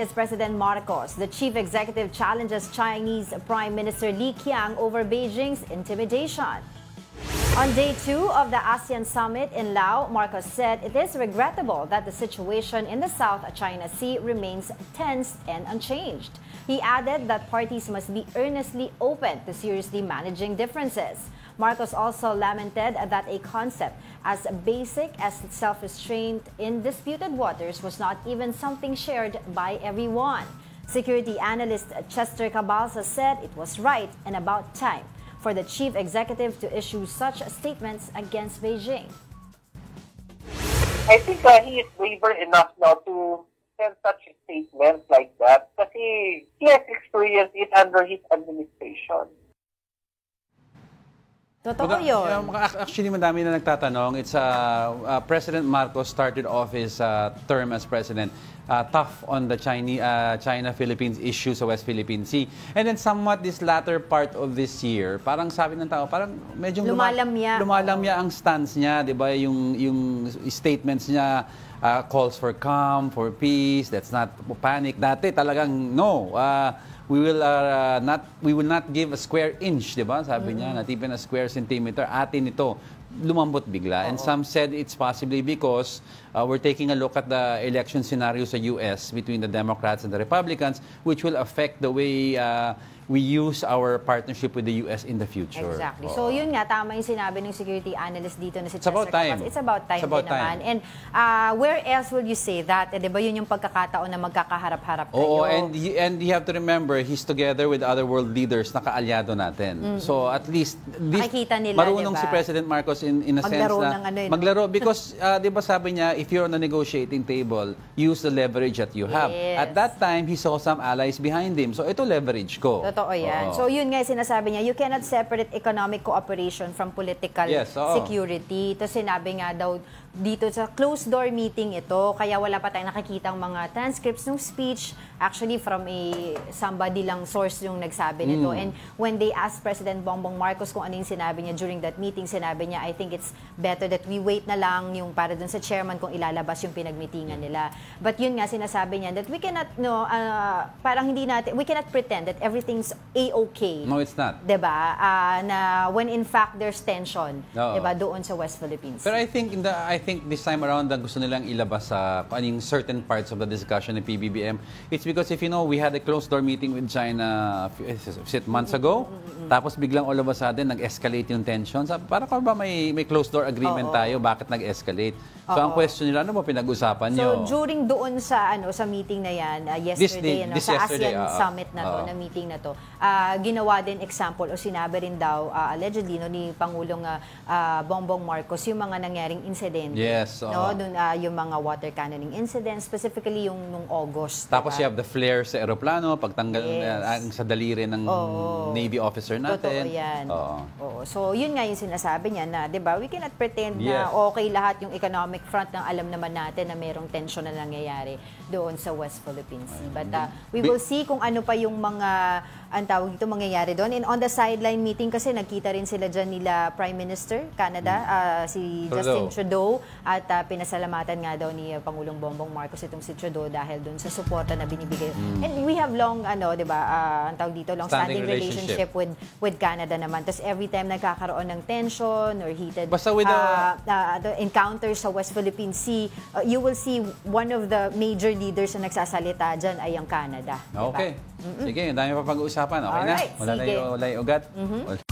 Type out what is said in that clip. is President Marcos. The chief executive challenges Chinese Prime Minister Li Qiang over Beijing's intimidation. On day two of the ASEAN Summit in Laos, Marcos said it is regrettable that the situation in the South China Sea remains tense and unchanged. He added that parties must be earnestly open to seriously managing differences. Marcos also lamented that a concept as basic as self-restraint in disputed waters was not even something shared by everyone. Security analyst Chester Cabalza said it was right and about time for the chief executive to issue such statements against Beijing. I think he is braver enough now to send such statements like that because he has experienced it under his administration. Totoo yun. Actually, madami na nagtatanong. It's President Marcos started off his term as president tough on the China-Philippines issue sa West Philippine Sea. And then somewhat this latter part of this year, parang sabi ng tao, parang medyo lumalamya ang stance niya, di ba? Yung statements niya, calls for calm, for peace, let's not panic. Dati talagang no. We will not give a square inch, di ba? Sabi niya, not even a square centimeter. Atin ito, lumambot bigla. And some said it's possibly because we're taking a look at the election scenario sa US between the Democrats and the Republicans, which will affect the way we use our partnership with the US in the future. Exactly. So yun nga, tama yung sinabi ng security analyst dito na si Chester Cabalza. It's about time. It's about time. And where else will you say that? Di ba yun yung pagkakataon na magkakaharap-harap kayo? Oo, and you have to remember, he's together with other world leaders na kaalyado natin. So at least, marunong si President Marcos in a sense na maglaro. Because di ba sabi niya, if you're on a negotiating table, use the leverage that you have. At that time, he saw some allies behind him. So ito leverage ko. Totoo yan. So yun nga yung sinasabi niya, you cannot separate economic cooperation from political security. Ito sinabi nga daw dito sa closed-door meeting ito, kaya wala pa tayong nakikitang mga transcripts ng speech. Actually, from a somebody lang source yung nagsabi nito. And when they asked President Bongbong Marcos kung ano yung sinabi niya during that meeting, sinabi niya, I think it's better that we wait na lang yung para dun sa chairman kung ilalabas yung pinagmitingan nila. But yun nga, sinasabi niya that we cannot, parang hindi natin, we cannot pretend that everything's A-okay. No, it's not. Diba? Na when in fact there's tension, diba, doon sa West Philippines. But I think this time around, ang gusto nilang ilabas sa anong certain parts of the discussion ng PBBM. It's because if you know, we had a closed door meeting with China months ago. Tapos biglang all of a sudden nag-escalate yung tension. Parang ba may closed door agreement tayo? Bakit nag-escalate? So ang question nila, ano ba pinag-usapan niyo? So during doon sa sa meeting na yan, yesterday, sa ASEAN Summit na to, na meeting na to, ginawa din example o sinabi rin daw allegedly ni Pangulong Bongbong Marcos yung mga nangyaring incident. Yes. Yung mga water cannoning incident, specifically yung nung August. Tapos you have the flare sa aeroplano, pagtanggal sa daliri ng Navy officer natin. Totoo yan. So yun nga yung sinasabi niya na, di ba, we cannot pretend na okay lahat yung economic front ng alam naman natin na mayroong tension na nangyayari doon sa West Philippine Sea. But we will see kung ano pa yung mga ito mangyayari doon. And on the sideline meeting kasi nagkita rin sila dyan nila Prime Minister Canada, si Justin Trudeau, at pinasalamatan nga daw ni Pangulong Bongbong Marcos itong si Trudeau dahil doon sa suporta na binibigay. And we have long, long-standing relationship with Canada naman. Tapos every time nagkakaroon ng tension or heated encounters sa West Philippine Sea, you will see one of the major leaders na nagsasalita dyan ay ang Canada. Okay. Diba? Sige, ang dami pa pag-uusapan. Okay na? Wala na yung ugat.